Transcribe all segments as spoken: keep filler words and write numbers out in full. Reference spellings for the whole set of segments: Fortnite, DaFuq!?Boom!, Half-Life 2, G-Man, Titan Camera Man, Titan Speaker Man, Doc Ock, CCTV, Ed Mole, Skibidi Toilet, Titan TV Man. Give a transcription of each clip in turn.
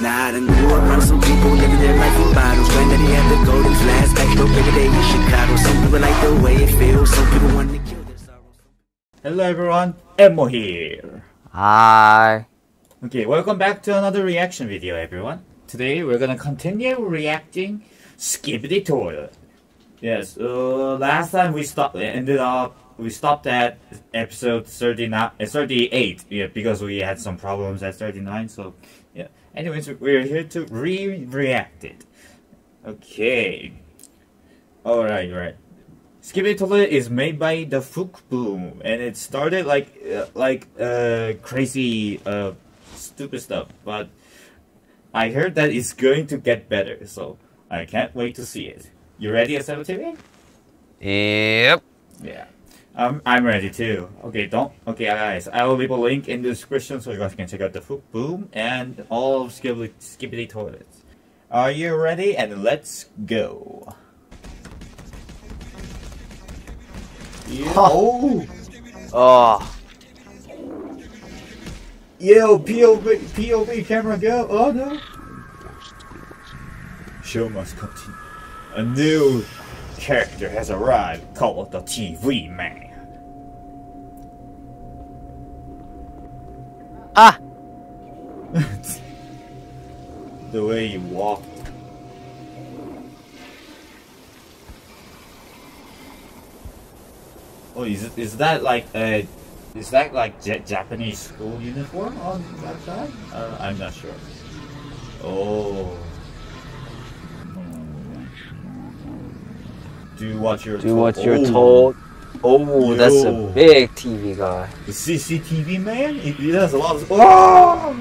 Now I done grew up around some people living their life in bottles. Granddaddy had the golden flask back no bigger day in Chicago. Some people like the way it feels, some people want to kill their sorrows. Hello everyone, Ed Mole here. Hi. Okay, welcome back to another reaction video everyone. Today we're gonna continue reacting Skibidi Toilet. Yes, uh, last time we stopped, ended up, we stopped at episode thirty-nine, uh, thirty-eight, yeah, because we had some problems at thirty-nine, so, yeah. Anyways, we're here to re-react it. Okay. Alright, right. Skibidi Toilet is made by DaFuq!?Boom!, and it started like, uh, like, uh, crazy, uh, stupid stuff, but I heard that it's going to get better, so I can't wait to see it. You ready, S M T V? Yep. Yeah. Um, I'm ready too. Okay, don't. Okay, guys, I will leave a link in the description so you guys can check out DaFuq!?Boom!? And all of Skibidi, Skibidi Toilets. Are you ready? And let's go. Yeah. Oh. Oh. Yo, P O V, P O V camera go. Oh no. Show must continue. A new character has arrived called the T V Man. Ah! The way you walk. Oh, is it, is that like a is that like J Japanese school uniform on that side? Uh, I'm not sure. Oh. Do what you're, Do what you're told. Oh, yo. That's a big T V guy. The C C T V man? He, he does a lot of. Oh!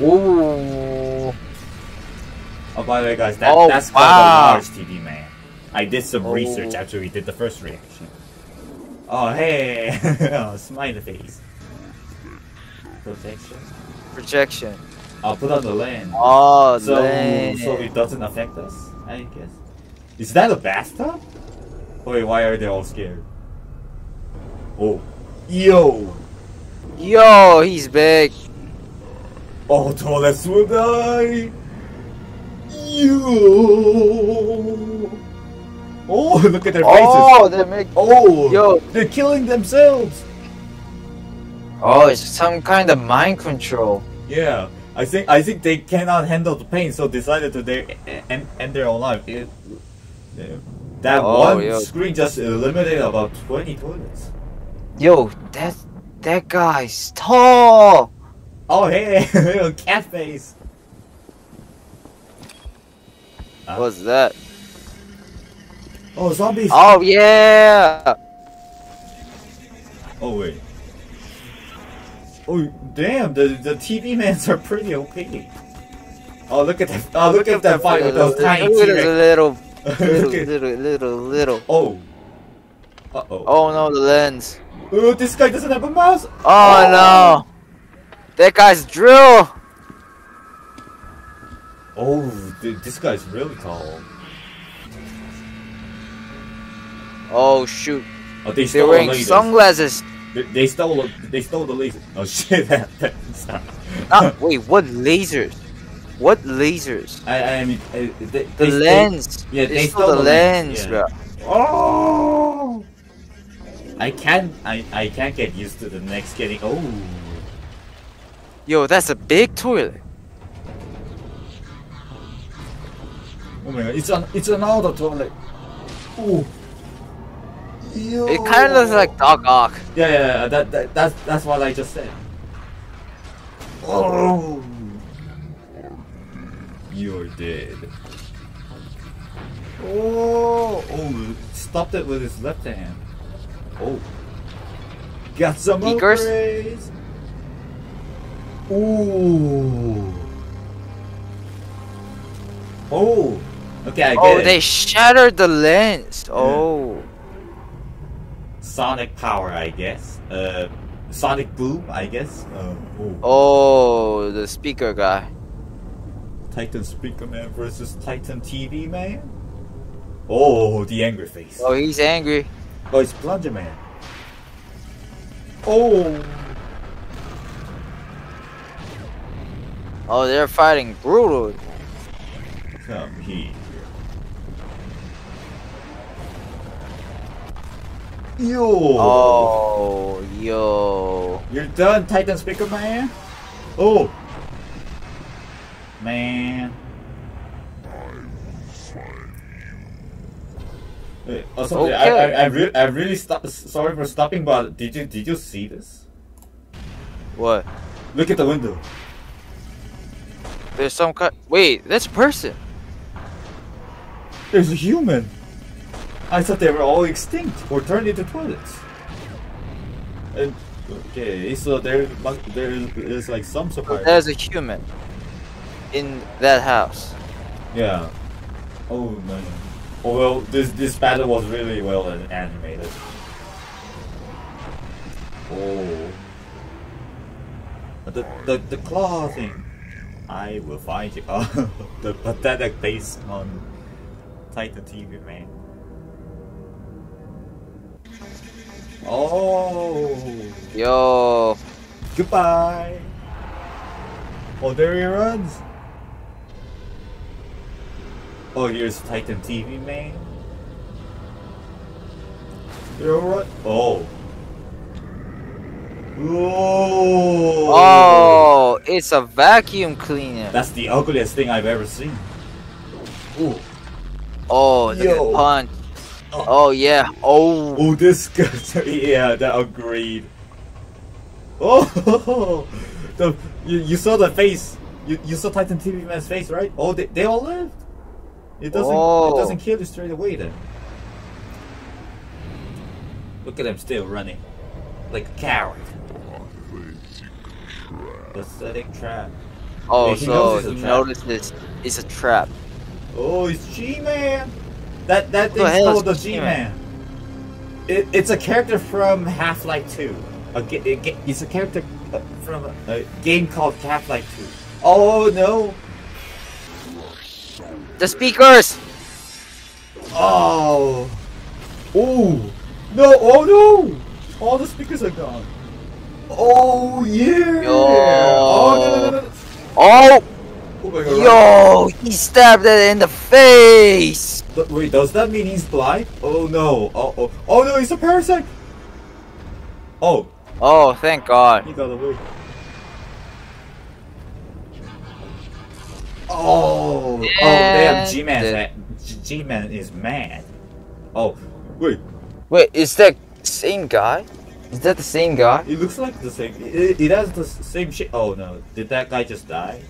Oh! Oh, by the way, guys, that, oh, that's wow. Called a large T V man. I did some oh. research after we did the first reaction. Oh, hey! Oh, smiley face. Protection. Projection. I'll put on the lens. Oh, so, so it doesn't affect us, I guess. Is that a bathtub? Wait, why are they all scared? Oh. Yo! Yo, he's big! Oh, toilets will die! Yo! Oh, look at their faces! Oh, they're making. Oh! Yo! They're killing themselves! Oh, it's some kind of mind control. Yeah. I think I think they cannot handle the pain, so decided to they end, end their own life. It, it, That oh, one yo. screen just eliminated about twenty toilets. Yo, that that guy's tall. Oh hey, cat face. What's uh. that? Oh, zombies. Oh yeah. Oh wait. Oh damn, the the T V mans are pretty okay. Oh look at that! Oh look, look at that fight with those tiny little. little, little, little, little. Oh. Uh oh. Oh no, the lens. Oh, this guy doesn't have a mouse. Oh, oh no. That guy's drill. Oh, dude, this guy's really tall. Oh shoot. Oh, they They're wearing lasers. sunglasses. They, they stole. They stole the laser. Oh shit! That's not. Ah, wait, what lasers? What lasers? I, I mean, I, they, the they lens. Stole, yeah, they, they stole, stole the lens, yeah. bro. Oh! I can't. I I can't get used to the next getting. Oh! Yo, that's a big toilet. Oh my god! It's an it's another toilet. Oh! Yo. It kind of looks like Doc Ock. Yeah, yeah, yeah. That that that's that's what I just said. Oh! You're dead. Oh, oh! Stopped it with his left hand. Oh, got some upgrades. Ooh. Oh. Okay, I get oh, it. Oh, they shattered the lens. Yeah. Oh. Sonic power, I guess. Uh, sonic boom, I guess. Uh, oh. oh, the speaker guy. Titan Speaker Man versus Titan T V Man? Oh, the angry face. Oh, he's angry. Oh, it's Plunger Man. Oh. Oh, they're fighting brutal. Come here. Yo. Oh, yo. You're done, Titan Speaker Man. Oh. Man. Wait, oh, so okay. I, I, I, re I really stopped. Sorry for stopping, but did you did you see this? What? Look at the window. There's some kind. Wait, that's a person. There's a human. I thought they were all extinct or turned into toilets. And okay, so there there is like some surprise. There's a human in that house. Yeah. Oh no. Oh well, this this battle was really well animated. Oh, the the the claw thing. I will find you. Oh, the pathetic face on Titan T V Man. Oh, yo, goodbye. Oh, there he runs. Oh, here's Titan T V Man. They're right. Oh. Whoa. Oh, it's a vacuum cleaner. That's the ugliest thing I've ever seen. Ooh. Oh, look at the punch. Oh. Oh, yeah. Oh. Oh, this guy. Yeah, that agreed. Oh, the, you, you saw the face. You, you saw Titan T V Man's face, right? Oh, they, they all lived. It doesn't. Oh. It doesn't kill you straight away. Then look at him still running, like a coward. Pathetic trap. Oh, yeah, so you notice this? It's a trap. Oh, it's G-Man. That that thing's called the G-Man. It it's a character from Half-Life two. A, a, it's a character from a, a game called Half-Life two. Oh no. The speakers! Oh! Oh! No! Oh no! All the speakers are gone. Oh yeah! Yo. Oh no, no, no, no. Oh! Oh my God, yo! Right. He stabbed it in the face! Th wait, does that mean he's blind? Oh no! Oh oh! Oh no! He's a parasite! Oh! Oh! Thank God! He got away. Oh, and oh, damn! G-Man, G-Man is mad. Oh, wait, wait, is that same guy? Is that the same guy? It looks like the same. It, it has the same shit. Oh no, did that guy just die?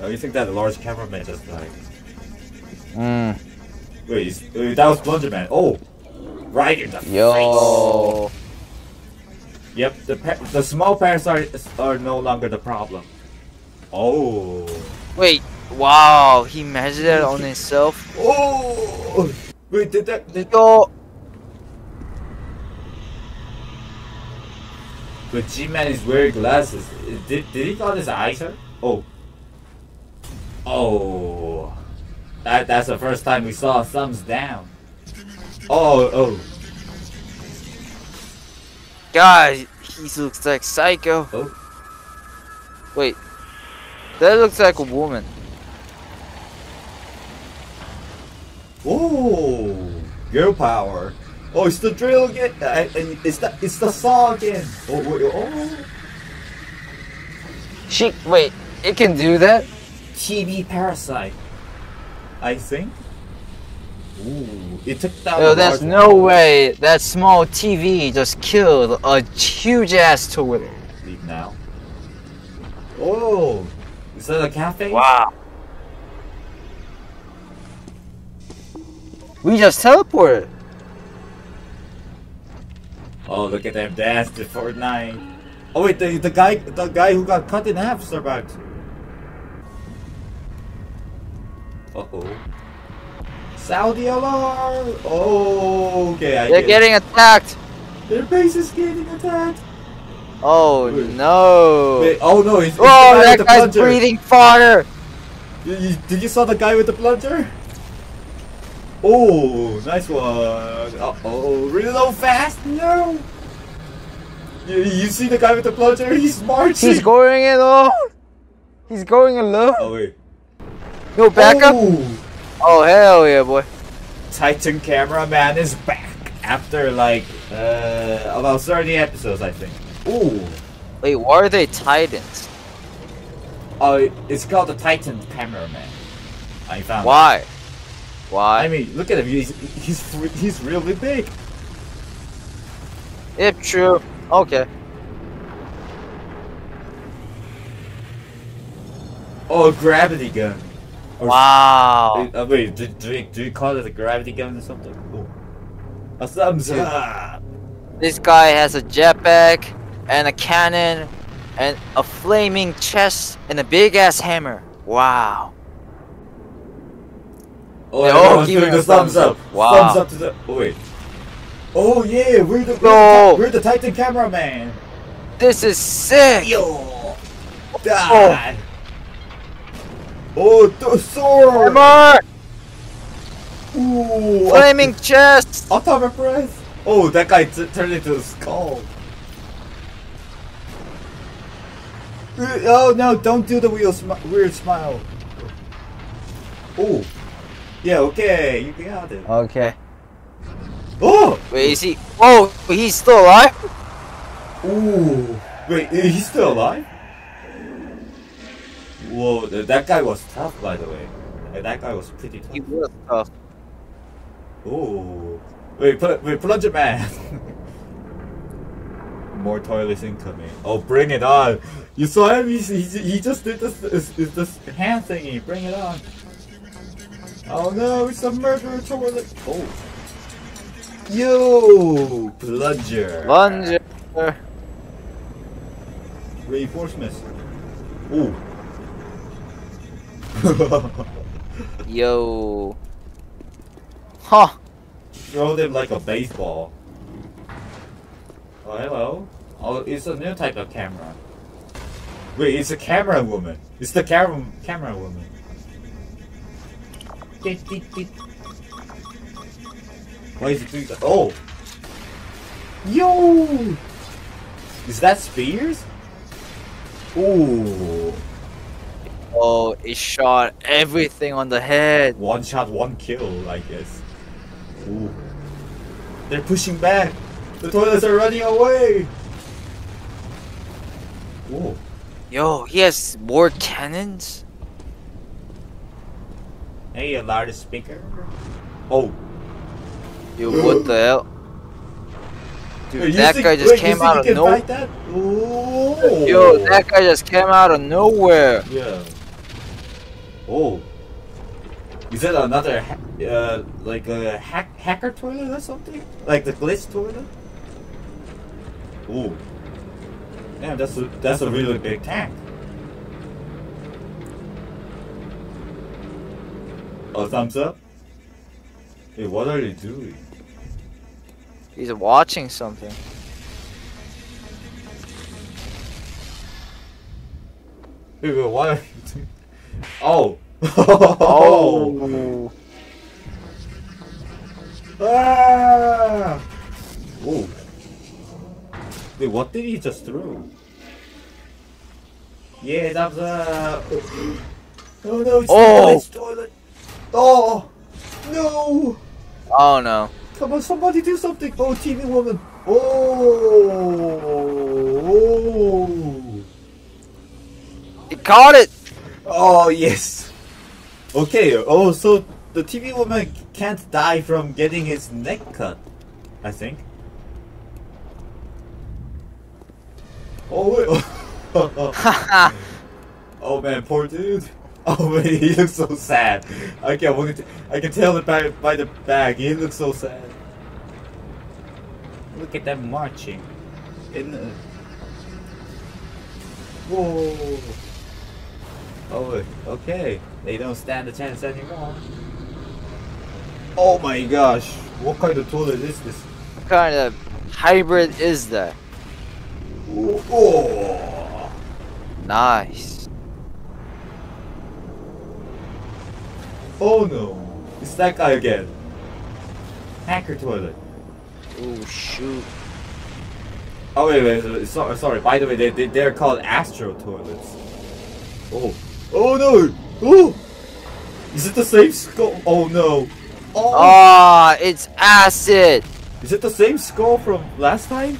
Oh, you think that large cameraman just died? Hmm. Wait, is, wait, that was Plunger Man. Oh, right in the Yo. face. Yep, the the small parasites are, are no longer the problem. Oh. Wait, wow, he measured it on himself? Oh! Wait, did that... Did... Oh. But G-Man is wearing glasses. Did, did he got his eyes hurt? Oh. Oh. That, that's the first time we saw a thumbs down. Oh, oh. God, he looks like Psycho. Oh. Wait. That looks like a woman. Oh, girl power! Oh, it's the drill again. And it's the it's the saw again. Oh, wait, oh. She wait. It can do that. T V parasite. I think. Ooh, it took that. No, there's no way that small T V just killed a huge ass toilet. Leave now. Oh. Is that a cafe? Wow. We just teleported. Oh, look at them dance to Fortnite. Oh wait, the the guy the guy who got cut in half survived. Uh oh. Saudi alarm. Oh, okay. I They're get getting it. attacked. Their base is getting attacked. Oh wait. no! Wait, oh no! He's, he's oh, that guy's plunger. breathing fire! You, you, did you saw the guy with the plunger? Oh, nice one! Uh oh, reload fast! No! You, you see the guy with the plunger? He's marching. He's going in all. He's going alone. Oh wait. No backup. Oh. Oh hell yeah, boy. Titan Camera Man is back after like uh about thirty episodes, I think. Ooh. Wait, why are they Titans? Oh, it's called the Titan Camera Man. I found. Why? It. Why? I mean, look at him. He's he's he's really big. Yep, yeah, true. Okay. Oh, gravity gun. Or wow. Uh, wait, do, do, you, do you call it a gravity gun or something? Oh. A thumbs up. This guy has a jetpack, and a cannon, and a flaming chest, and a big ass hammer. Wow. Oh, yeah, oh give doing me a thumbs, thumbs up. up. Wow. Thumbs up to the. Oh, wait. Oh, yeah, we're the, we're, we're the Titan Camera Man. This is sick. Yo. God. Oh. Oh, the sword! Hammer! Ooh! Flaming chest! I'll top my breath! Oh, that guy t turned into a skull! Oh no, don't do the weird, smi weird smile! Oh! Yeah, okay, you got it! Okay. Oh! Wait, is he. Oh, he's still alive? Ooh! Wait, he's still alive? Whoa, that guy was tough, by the way. That guy was pretty tough. He was tough. Ooh. Wait, pl wait, plunge it, man. More toilets incoming. Oh, bring it on. You saw him? He, he, he just did this, this, this hand thingy. Bring it on. Oh no, it's a murderer toilet. Oh. Yo, plunger. Plunger. Reinforcements. Ooh. Yo. Huh. Throw them like a baseball. Oh, hello. Oh, it's a new type of camera. Wait, it's a camera woman. It's the camera camera woman. Why is it doing that? Oh. Yo. Is that Spears? Ooh. Oh, it shot everything on the head. One shot, one kill, I guess. Ooh. They're pushing back. The toilets are running away. Ooh. Yo, he has more cannons? Hey, a louder speaker. Oh. Yo, what the hell? Dude, wait, that guy just wait, came out of nowhere. Yo, that guy just came out of nowhere. Yeah. Oh, is that another ha uh, like a hack hacker toilet or something? Like the glitch toilet? Oh, yeah, that's a, that's a really big tank. Oh, thumbs up. Hey, what are you doing? He's watching something. Wait, wait, what are you doing? Oh. Oh. Ah. Oh. Wait, what did he just throw? Yeah, that was a. Oh no! It's oh. The toilet. Oh. No. Oh no. Come on, somebody do something! Oh, T V woman! Oh! He caught it! Oh, yes! Okay, oh, so the T V woman can't die from getting his neck cut, I think. Oh, wait! Oh, oh man, poor dude! Oh man, he looks so sad. Okay, I can, I can tell it by, by the bag. He looks so sad. Look at them marching. In the... Whoa. Oh, okay. They don't stand a chance anymore. Oh my gosh. What kind of toilet is this? What kind of hybrid is that? Oh. Nice. Oh no! It's that guy again. Hacker toilet. Oh shoot! Oh wait, wait, sorry, sorry. By the way, they they're called Astro toilets. Oh. Oh no! Oh! Is it the same skull? Oh no! Oh! Ah, it's acid! Is it the same skull from last time?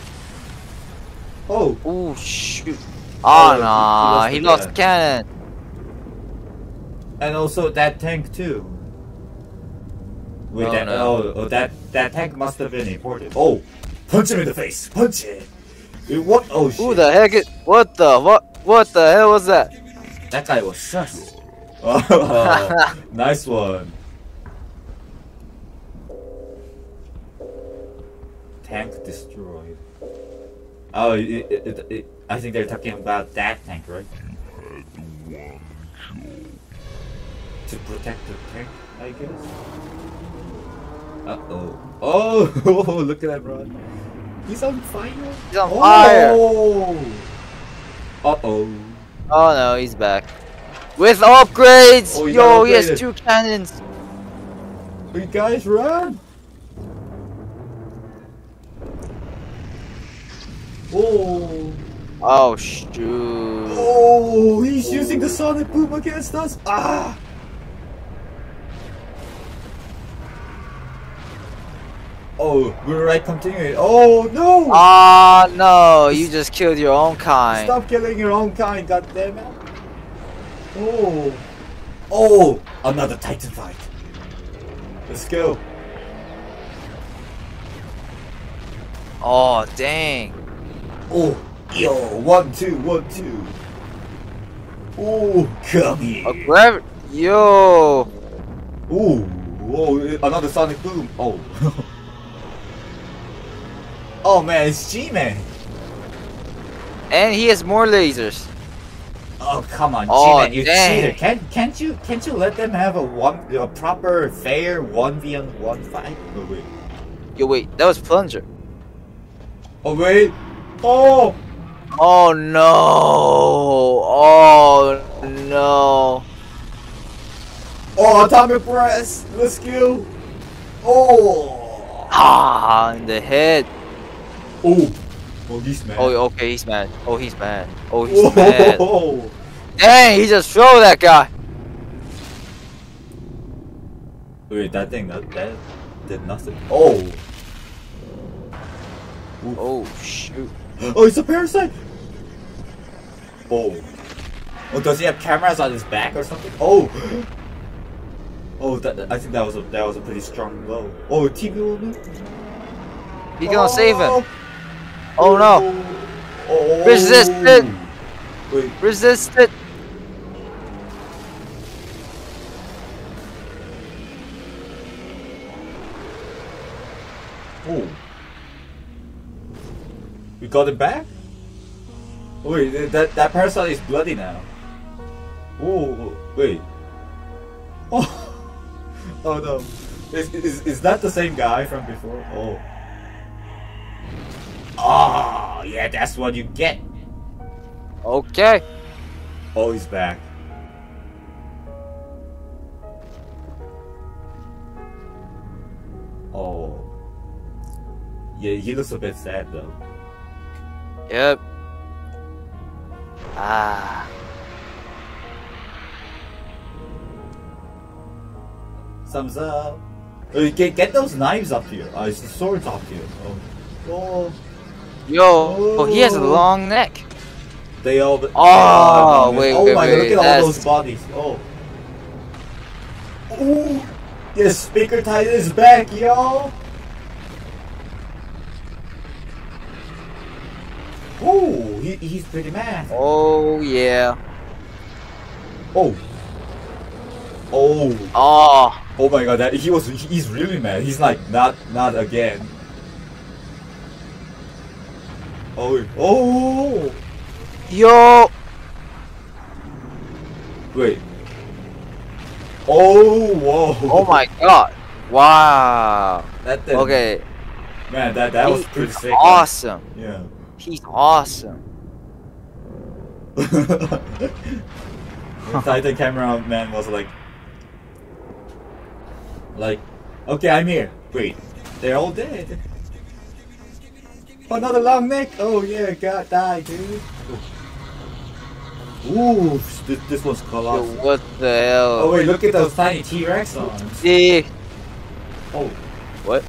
Oh! Oh shoot! Oh, oh no! He lost, he lost cannon! And also that tank too. Wait, oh, that, no. oh, oh, that that tank must have been imported. Oh! Punch him in the face! Punch it! Dude, what? Oh shit! Who the heck is? What the what? What the hell was that? That guy was sus. Oh, nice one. Tank destroyed. Oh, it, it, it, it, I think they're talking about that tank, right? You had one job. To protect the tank, I guess. Uh oh. Oh, look at that, bro. He's on fire. He's on oh. fire. Uh oh. Oh no, he's back. With upgrades! Oh, yo, he has two cannons! You guys run! Oh! Oh, shoot! Oh, he's oh. using the sonic boom against us! Ah! Oh, we're right continuing. Oh no! Ah, oh, no! You just killed your own kind. Stop killing your own kind, goddammit! Oh, oh! Another Titan fight. Let's go. Oh dang! Oh, yo! One, two, one, two. Oh, come here. Oh, grab yo. Oh, oh! Another sonic boom. Oh. Oh man, it's G-Man. And he has more lasers. Oh come on, oh, G-Man, you dang. cheater! Can't can't you can't you let them have a one a proper fair one v one fight? Oh, wait. Yo wait, that was plunger. Oh wait! Oh! Oh no! Oh no! Oh atomic press! Let's go! Oh! Ah, in the head! Oh! Oh, he's mad. Oh, okay, he's mad. Oh, he's mad. Oh, he's Whoa. mad. Dang, he just threw that guy. Wait, that thing, that, that did nothing. Oh. Ooh. Oh, shoot. Oh, it's a parasite. Oh. Oh, does he have cameras on his back or something? Oh. Oh, that, that, I think that was a that was a pretty strong blow. Oh, T V woman. He's gonna oh. save him. Oh no! Oh. Resist it! Wait. Resist it! Oh! We got it back? Wait, that that parasite is bloody now. Oh wait! Oh! Oh no! Is is is that the same guy from before? Oh! Oh, yeah, that's what you get. Okay. Oh, he's back. Oh. Yeah, he looks a bit sad, though. Yep. Ah. Thumbs up. Okay, get those knives up here. Oh, it's the swords up here. Oh. Oh. Yo, oh. he has a long neck. They all. But oh, oh wait, oh wait, my wait, God, look at all those bodies. Oh. Oh. Yes, Speaker Titan is back, yo. Oh, he, he's pretty mad. Oh yeah. Oh. Oh. Oh. Oh my God, that he was. He's really mad. He's like, not, not again. Oh, oh! Yo! Wait. Oh, whoa! Oh my God! Wow! That thing. Okay. Man, that that he was pretty sick. Awesome. Man. Yeah. He's awesome. Titan Camera Man was like, like, okay, I'm here. Wait, they're all dead. Another long neck! Oh yeah, God, die, dude. Ooh, this, this was colossal. Yo, what the hell? Oh wait, look, look at, at those tiny T-Rex arms. Yeah. Oh. What?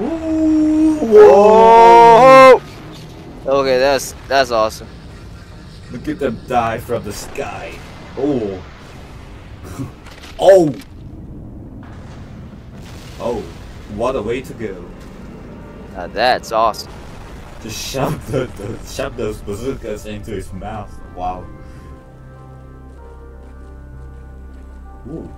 Ooh. Whoa. Oh. Okay, that's that's awesome. Look at them die from the sky. Oh. Oh. Oh. What a way to go. Now that's awesome. Just shove the, the shove those bazookas into his mouth. Wow. Ooh.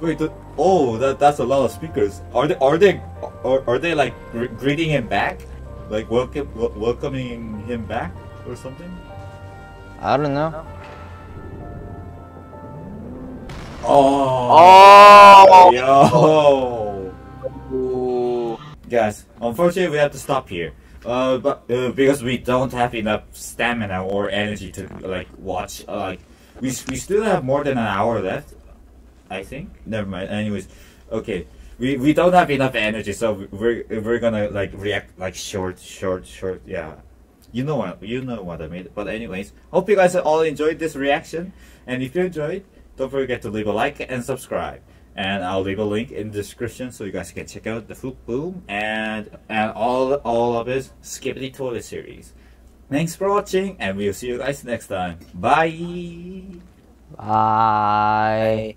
Wait. The, oh, that that's a lot of speakers. Are they are they are, are they like gr greeting him back, like welcome welcoming him back or something? I don't know. Oh. Oh. Yo. Oh. Guys, unfortunately, we have to stop here. Uh, but uh, because we don't have enough stamina or energy to like watch, uh, like we we still have more than an hour left, I think. Never mind. Anyways, okay, we we don't have enough energy, so we're we're gonna like react like short, short, short. Yeah, you know what you know what I mean. But anyways, hope you guys all enjoyed this reaction, and if you enjoyed, don't forget to leave a like and subscribe. And I'll leave a link in the description so you guys can check out the DaFuq!?Boom! and and all all of his Skibidi Toilet series. Thanks for watching, and we'll see you guys next time. Bye. Bye. Bye.